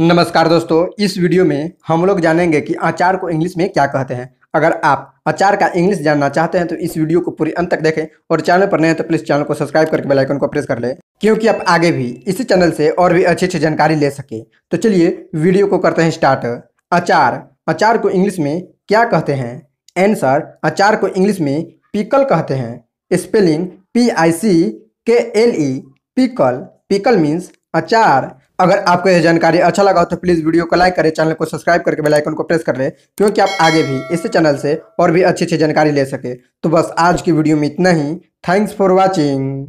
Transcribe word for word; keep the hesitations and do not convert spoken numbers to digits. नमस्कार दोस्तों, इस वीडियो में हम लोग जानेंगे कि अचार को इंग्लिश में क्या कहते हैं। अगर आप अचार का इंग्लिश जानना चाहते हैं तो इस वीडियो को पूरे अंत तक देखें और चैनल पर नए हैं तो प्लीज़ चैनल को सब्सक्राइब करके बेल आइकन को प्रेस कर लें, क्योंकि आप आगे भी इसी चैनल से और भी अच्छी अच्छी जानकारी ले सकें। तो चलिए वीडियो को करते हैं स्टार्ट। अचार अचार को इंग्लिश में क्या कहते हैं? आंसर, अचार को इंग्लिश में पिकल कहते हैं। Spelling P I C K L E, pickle. Pickle means अचार। अगर आपको यह जानकारी अच्छा लगा तो प्लीज़ वीडियो को लाइक करें, चैनल को सब्सक्राइब करके बेल आइकन को प्रेस कर लें, क्योंकि आप आगे भी इस चैनल से और भी अच्छी अच्छी जानकारी ले सके। तो बस आज की वीडियो में इतना ही। Thanks for watching.